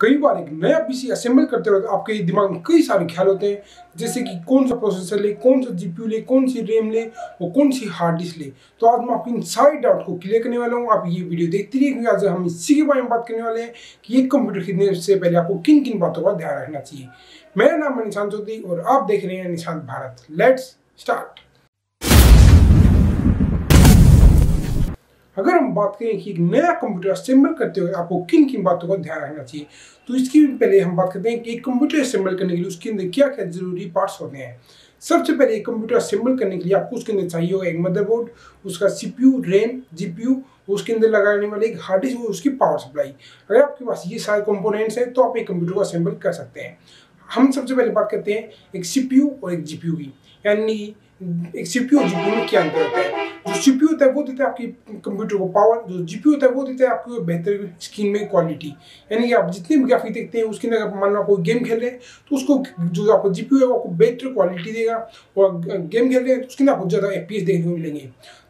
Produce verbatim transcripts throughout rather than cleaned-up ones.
कई बार एक नया पीसी असेंबल करते वक्त आपके दिमाग में कई सारे ख्याल होते हैं, जैसे कि कौन सा प्रोसेसर ले, कौन सा जीपीयू ले, कौन सी रैम ले और कौन सी हार्ड डिस्क ले। तो आज मैं आपकी इन सारे डाउट को क्लियर करने वाला हूँ। आप ये वीडियो देखते रहिए क्योंकि आज हम इसी के बारे में बात करने वाले हैं कि एक कंप्यूटर खरीदने से पहले आपको किन किन बातों का ध्यान रखना चाहिए। मेरा नाम है निशांत चौधरी और आप देख रहे हैं निशांत भारत। Let's start. अगर हम बात करें कि एक नया कंप्यूटर असेंबल करते हुए आपको किन किन बातों का ध्यान रखना चाहिए, तो इसकी पहले हम बात करते हैं कि एक कंप्यूटर असेंबल करने के लिए उसके अंदर क्या क्या जरूरी पार्ट्स होते हैं। सबसे पहले एक कंप्यूटर असेंबल करने के लिए आपको उसके अंदर चाहिए होगा एक मदरबोर्ड, उसका सीपीयू, रैम, जीपीयू, उसके अंदर लगाने वाले एक हार्ड डिस्क और उसकी पावर सप्लाई। अगर आपके पास ये सारे कंपोनेंट्स हैं तो आप एक कंप्यूटर को असेंबल कर सकते हैं। हम सबसे पहले बात करते हैं एक सीपीयू और एक जीपीयू की, यानी एक सीपीयू और जीपीयू में क्या अंतर होता है। जो सीपीयू होता है वो देता है आपकी कंप्यूटर को पावर, जो जीपीयू होता है वो देता है आपको बेहतर स्क्रीन में क्वालिटी, यानी कि आप जितने भी ग्राफिक देखते हैं उसके अंदर मान लो आप कोई गेम खेल रहे हैं तो उसको जो आपको जीपीयू है वो आपको बेहतर क्वालिटी देगा, और गेम खेल रहे हैं तो उसके अंदर आपको ज़्यादा एफपीएस देखने को मिलेंगे।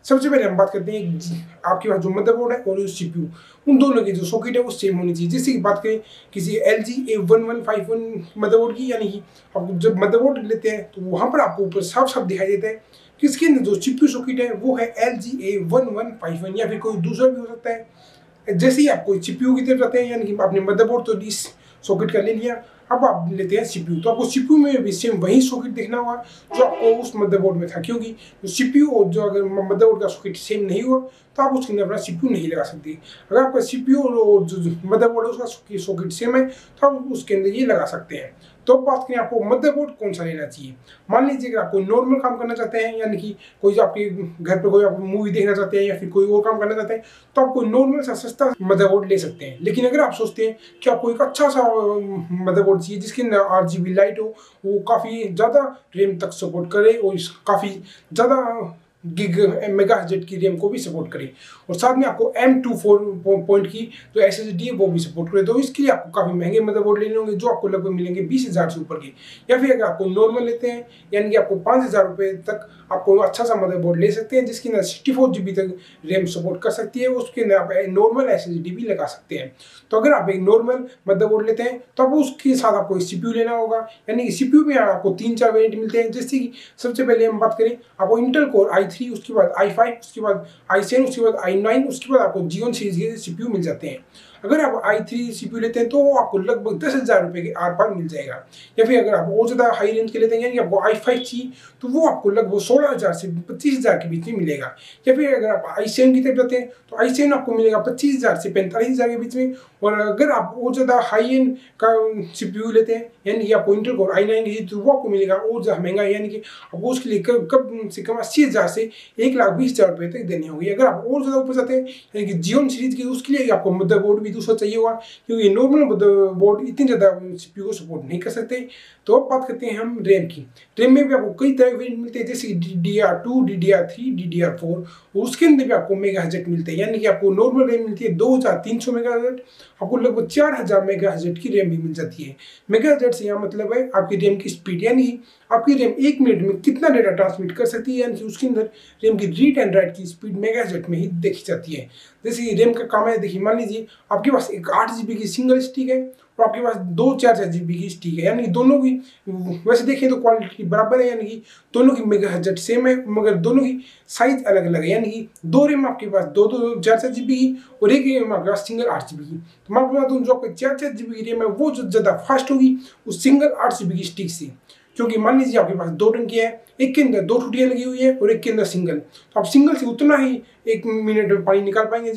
सबसे पहले हम बात करते हैं आपके पास जो मदरबोर्ड है और जो सीपीयू, उन दोनों की जो सॉकेट है वो सेम होनी चाहिए। जैसे कि बात करें किसी L G A one one five one motherboard की, यानी कि आप जब मदरबोर्ड लेते हैं तो वहाँ पर आपको ऊपर साफ साफ दिखाई देता है कि इसके अंदर जो सीपीयू सॉकेट है वो है L G A one one five one या फिर कोई दूसरा भी हो सकता है। जैसे ही आप कोई सीपीयू की तरफ जाते हैं, यानी कि आपने मदरबोर्ड तो इस सॉकेट का ले लिया, अब आप लेते हैं सीपीयू, तो आपको सीपीयू में भी सेम वही सॉकेट देखना होगा जो आपको उस मदरबोर्ड में था, क्योंकि सीपीयू और जो अगर मदरबोर्ड का सॉकेट सेम नहीं हुआ तो आप उसके अंदर अपना सीपीयू नहीं लगा सकते। अगर आपका सीपीयू और जो मदरबोर्ड है उसका सॉकेट सेम है तो आप उसके अंदर ये लगा सकते हैं। तो बात करें आपको मदरबोर्ड कौन सा लेना चाहिए। मान लीजिए अगर आप कोई नॉर्मल काम करना चाहते हैं, यानी कि कोई जो आपके घर पर कोई आप मूवी देखना चाहते हैं या फिर कोई और काम करना चाहते हैं, तो आप कोई नॉर्मल सा सस्ता मदरबोर्ड ले सकते हैं। लेकिन अगर आप सोचते हैं कि आपको एक अच्छा सा मदरबोर्ड चाहिए जिसके अंदर आठ जी बी लाइट हो, वो काफ़ी ज़्यादा रैम तक सपोर्ट करे और काफ़ी ज़्यादा गिग मेगा जेट की रैम को भी सपोर्ट करें और साथ में आपको एम टू पॉइंट की जो एसएसडी है वो भी सपोर्ट करे, तो इसके लिए आपको काफ़ी महंगे मदरबोर्ड लेने होंगे जो आपको लगभग मिलेंगे बीस हज़ार से ऊपर के। या फिर अगर आपको नॉर्मल लेते हैं, यानी कि आपको पाँच हज़ार रुपये तक आपको अच्छा सा मदरबोर्ड ले सकते हैं जिसके अंदर सिक्सटी फोर जी बी तक रैम सपोर्ट कर सकती है, उसके अंदर आप नॉर्मल एसएसडी भी लगा सकते हैं। तो अगर आप एक नॉर्मल मदरबोर्ड लेते हैं तो आपको उसके साथ आपको सीपीयू लेना होगा, यानी कि सीपीयू में आपको तीन चार वेरिएंट मिलते हैं। जैसे कि सबसे पहले हम बात करें आपको इंटेल कोर आई थ्री, उसके बाद आई फाइव, उसके बाद आई सेवन, उसके बाद आई नाइन, उसके बाद आपको जी वन सीरीज के सीपीयू मिल जाते हैं। अगर आप आई थ्री सीपीयू लेते हैं तो आपको लगभग दस हज़ार रुपये के आर पार मिल जाएगा। या फिर अगर आप और ज़्यादा हाई रेंज के लेते हैं, यानी आपको आई फाइव चाहिए तो वो आपको लगभग सोलह हज़ार से पच्चीस हज़ार के बीच में मिलेगा। या फिर अगर आप आई सेवन की तरफ जाते हैं तो आई सेवन आपको मिलेगा पच्चीस हज़ार से पैंतालीस हज़ार के बीच में। और अगर आप और ज़्यादा हाई एंड का सीपीयू लेते हैं, यानी कि आपको इंटेल कोर आई नाइन चाहिए तो वो आपको मिलेगा और ज़्यादा महंगा, यानी कि आपको उसके लिए कम से कम अस्सी हज़ार से एक लाख बीस हज़ार रुपये तक देने होंगे। अगर आप और ज़्यादा ऊपर जाते हैं, यानी कि जीवन सीरीज की, उसके लिए आपको मदरबोर्ड दूसरा चाहिए होगा क्योंकि नॉर्मल मदरबोर्ड इतनी ज़्यादा सीपीयू को सपोर्ट नहीं कर सकते। तो अब बात करते हैं हम रैम की। रैम में भी आपको कई तरह के वेरिएंट मिलते हैं, जैसे D D R two, D D R three, D D R four, उसके अंदर भी आपको मेगाहर्ट्ज मिलते हैं, यानी कि आपको नॉर्मल रैम मिलती है दो हज़ार तीन सौ मेगाहर्ट्ज, आपको लगभग चार हज़ार मेगाहर्ट्ज की रैम भी मिल जाती है। मेगाहर्ट्ज से यहाँ मतलब है आपकी रैम की स्पीड, यानी आपकी रैम एक मिनट में कितना डेटा ट्रांसमिट कर सकती है, यानी कि उसके अंदर रैम की रीड एंड राइट की स्पीड मेगाहर्ट्ज में ही देखी जाती है। जैसे कि रैम का काम है, देखिए मान लीजिए आपके पास एक आठ जी बी की सिंगल स्टिक है और आपके पास दो चार चार जी बी की स्टिक है, यानी दोनों की वैसे देखें तो क्वालिटी बराबर है, यानी कि दोनों की मेगाहर्ट्ज सेम है मगर दोनों की साइज अलग अलग है, यानी कि दो रैम आपके पास दो दो चार चार जी बी की और एक रैम आपके पास सिंगल आठ जी बी की। तो मैं आपको बता दूँ जो आपकी चार चार जी बी की रैम है वो जो ज़्यादा फास्ट होगी उस सिंगल आठ जी बी की स्टिक से, क्योंकि मान लीजिए आपके पास दो टंकियाँ हैं, एक के अंदर दो टूटियाँ लगी हुई है और एक के अंदर सिंगल, तो आप सिंगल से उतना ही एक मिनट में पानी निकाल पाएंगे,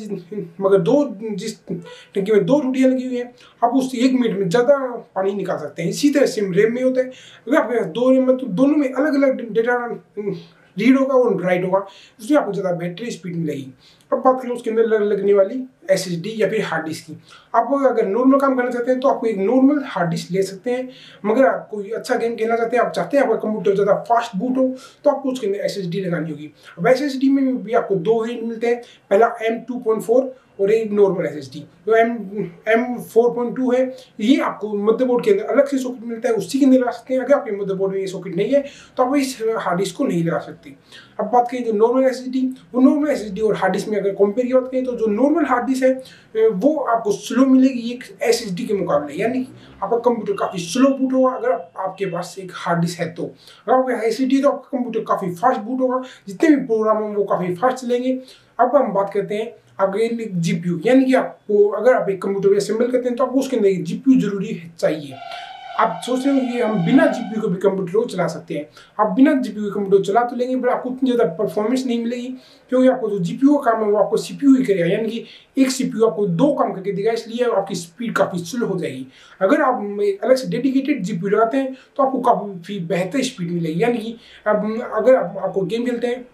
मगर दो जिस टंकी में दो टूटियाँ लगी हुई हैं आप उस एक मिनट में ज़्यादा पानी निकाल सकते हैं। इसी तरह सेम रैम में होता है, अगर आपके पास दो रैम है तो दोनों में अलग अलग डेटा रीड होगा और राइट होगा, उसमें आपको ज़्यादा बेहतर स्पीड मिलेगी। अब बात करें उसके अंदर लगने वाली एसएसडी या फिर हार्ड डिस्क की। आप अगर नॉर्मल काम करना चाहते हैं तो आपको एक नॉर्मल हार्ड डिस्क ले सकते हैं, मगर आप कोई अच्छा गेम खेलना चाहते हैं, आप चाहते हैं आपका कंप्यूटर ज़्यादा फास्ट बूट हो तो आपको उसके अंदर एसएसडी लगानी होगी। अब एसएसडी में भी आपको दो वेरिएंट मिलते हैं, पहला एम टू पॉइंट फोर और एक नॉर्मल एसएसडी। जो M M four point two है ये आपको मदरबोर्ड के अंदर अलग से सॉकेट मिलता है, उसी के अंदर लगा सकते हैं। अगर आपके मदरबोर्ड में ये सॉकेट नहीं है तो आप इस हार्ड डिस्क को नहीं लगा सकते। अब बात करें जो नॉर्मल एसएसडी, वो नॉर्मल एसएसडी और हार्ड डिस्क में अगर कंपेयर की बात करें तो जो नॉर्मल हार्ड हार्ड डिस्क है वो आपको स्लो मिलेगी एक एसएसडी के मुकाबले, यानी कि आपका कंप्यूटर काफ़ी स्लो बूट होगा अगर आपके पास एक हार्ड डिस्क है तो। अगर आपका एसएसडी है तो आपका कंप्यूटर काफ़ी फास्ट बूट होगा, जितने भी प्रोग्राम हों वो काफ़ी फास्ट चलेंगे। अब हम बात करते हैं आपके जीपीयू, यानी कि आपको अगर आप एक कंप्यूटर असेंबल करते हैं तो आपको उसके अंदर जीपीयू जरूरी चाहिए। आप सोच रहे हो कि हम बिना जीपीयू के भी कंप्यूटर को चला सकते हैं, आप बिना जीपीयू के कंप्यूटर चला तो लेंगे पर आपको उतनी ज़्यादा परफॉर्मेंस नहीं मिलेगी, क्योंकि आपको जो जीपीयू का काम है वो आपको सीपीयू ही करेगा, यानी कि एक सीपीयू आपको दो काम करके देगा, इसलिए आपकी स्पीड काफ़ी स्लो हो जाएगी। अगर आप अलग से डेडिकेटेड जीपीयू लगाते हैं तो आपको काफ़ी बेहतर स्पीड मिलेगी, यानी कि अगर आप आपको गेम खेलते हैं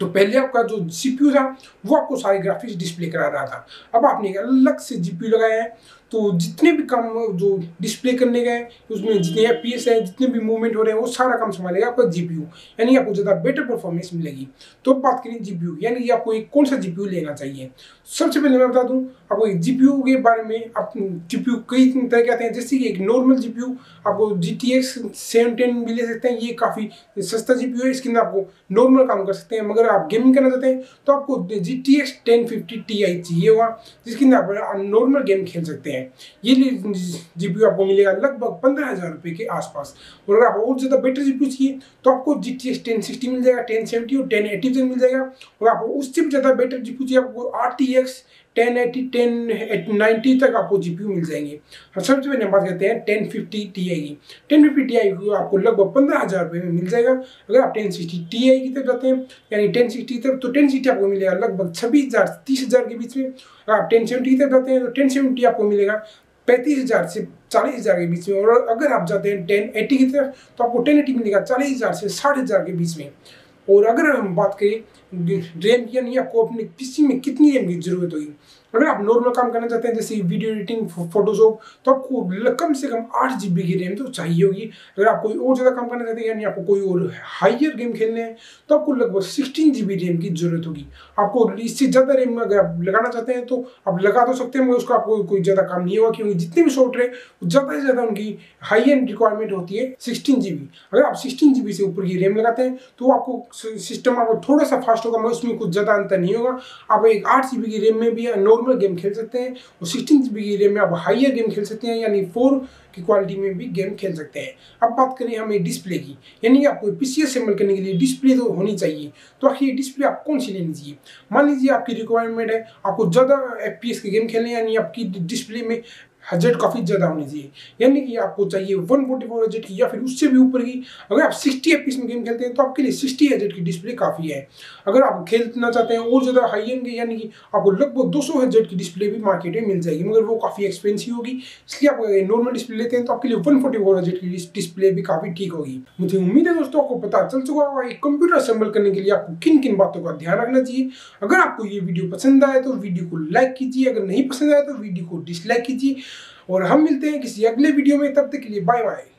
तो पहले आपका जो सीपीयू था वो आपको सारे ग्राफिक्स डिस्प्ले करा रहा था, अब आपने अलग से जीपीयू लगाया है तो जितने भी काम जो डिस्प्ले करने गए उसमें जितने एफपीएस है, जितने भी मूवमेंट हो रहे हैं वो सारा काम संभालेगा आपका जीपीयू, यानी आपको ज़्यादा बेटर परफॉर्मेंस मिलेगी। तो अब बात करें जीपीयू, यानी कि आपको एक कौन सा जीपीयू लेना चाहिए। सबसे पहले मैं बता दूं आपको एक जीपीयू के बारे में, आप जीपीयू कई तरह के आते हैं, जैसे कि एक नॉर्मल जीपीयू आपको जीटीएक्स सेवन टेन भी ले सकते हैं, ये काफ़ी सस्ता जीपीयू है, इसके अंदर आपको नॉर्मल काम कर सकते हैं। मगर आप गेमिंग करना चाहते हैं तो आपको जीटीएक्स टेन फिफ्टी टीआई चाहिए होगा, जिसके अंदर आप नॉर्मल गेम खेल सकते हैं। ये जीपीयू आपको मिलेगा लगभग पंद्रह हजार रुपए के आसपास। और अगर आप और ज़्यादा बेटर जीपीयू चाहिए तो आपको जीटीएक्स टेन सिक्सटी मिल जाएगा, टेन सेवेंटी और टेन एटी मिल जाएगा। और आपको उससे भी ज़्यादा बेटर जीपीयू चाहिए आपको RTX ten eighty, ten ninety तक आपको जीपीयू मिल जाएंगे। हम सबसे पहले बात करते हैं टेन फिफ्टी टीआई की। टेन फिफ्टी टीआई को आपको लगभग पंद्रह हज़ार रुपये में मिल जाएगा। अगर आप टेन सिक्सटी टीआई की तरफ जाते हैं, यानी टेन सिक्सटी तक, तो टेन सिक्सटी आपको मिलेगा लगभग छब्बीस हज़ार तीस हज़ार के बीच में। अगर आप टेन सेवेंटी की तरफ जाते हैं तो टेन सेवेंटी आपको मिलेगा पैंतीस हज़ार से चालीस हज़ार के बीच में। और अगर आप जाते हैं टेन एटी की तरफ तो आपको टेन एटी मिलेगा चालीस हज़ार से साठ हज़ार के बीच में। और अगर हम बात करें रैम की, यानी आपको अपने पीसी में कितनी रैम की जरूरत होगी। अगर आप नॉर्मल काम करना चाहते हैं जैसे वीडियो एडिटिंग, फोटोशॉप, तो आपको कम से कम आठ जीबी की रैम तो चाहिए होगी। अगर आप कोई और ज़्यादा काम करना चाहते हैं, यानी आपको कोई और हायर गेम खेलने हैं, तो आपको लगभग सिक्सटीन जीबी रैम की जरूरत होगी। आपको इससे ज़्यादा रैम अगर आप लगाना चाहते हैं तो आप लगा तो सकते हैं, मगर उसका आपको कोई ज़्यादा काम नहीं होगा, क्योंकि जितने भी सॉफ्टवेयर ज़्यादा से ज़्यादा उनकी हाई एंड रिक्वायरमेंट होती है सिक्सटीन जीबी। अगर आप सिक्सटीन जीबी से ऊपर की रैम लगाते हैं तो आपको सिस्टम आपको थोड़ा सा फास्ट होगा, मगर उसमें कुछ ज़्यादा अंतर नहीं होगा। आप एक आठ जीबी की रैम में भी नॉर्मल गेम खेल सकते हैं और सिक्सटीन जीबी की रैम में आप हाइयर गेम खेल सकते हैं, यानी फोर की क्वालिटी में भी गेम खेल सकते हैं। अब बात करें हमें डिस्प्ले की, यानी आपको पीसी असेंबल करने के लिए डिस्प्ले तो होनी चाहिए। तो आखिर डिस्प्ले आप कौन सी लेनी चाहिए। मान लीजिए आपकी रिक्वायरमेंट है आपको ज़्यादा एफपीएस के गेम खेलने, यानी आपकी डिस्प्ले में हज़र्ड काफ़ी ज़्यादा होनी चाहिए, यानी कि आपको चाहिए वन फोर्टी फोर हज़र्ड की या फिर उससे भी ऊपर की। अगर आप सिक्सटी एफपीएस में गेम खेलते हैं तो आपके लिए सिक्सटी हज़र्ड की डिस्प्ले काफ़ी है। अगर आप खेलना चाहते हैं और ज़्यादा हाई एंड के, यानी कि आपको लगभग दो सौ हज़र्ड की डिस्प्ले भी मार्केट में मिल जाएगी, मगर वो काफ़ी एक्सपेंसिव होगी, इसलिए आप अगर नॉर्मल डिस्प्ले लेते हैं तो आपके लिए वन फोर्टी फोर हज़र्ड की डिस्प्ले भी काफ़ी ठीक होगी। मुझे उम्मीद है दोस्तों आपको पता चल चुका होगा एक कंप्यूटर असेंबल करने के लिए आपको किन किन बातों का ध्यान रखना चाहिए। अगर आपको ये वीडियो पसंद आए तो वीडियो को लाइक कीजिए, अगर नहीं पसंद आए तो वीडियो को डिसलाइक कीजिए, और हम मिलते हैं किसी अगले वीडियो में। तब तक के लिए बाय बाय।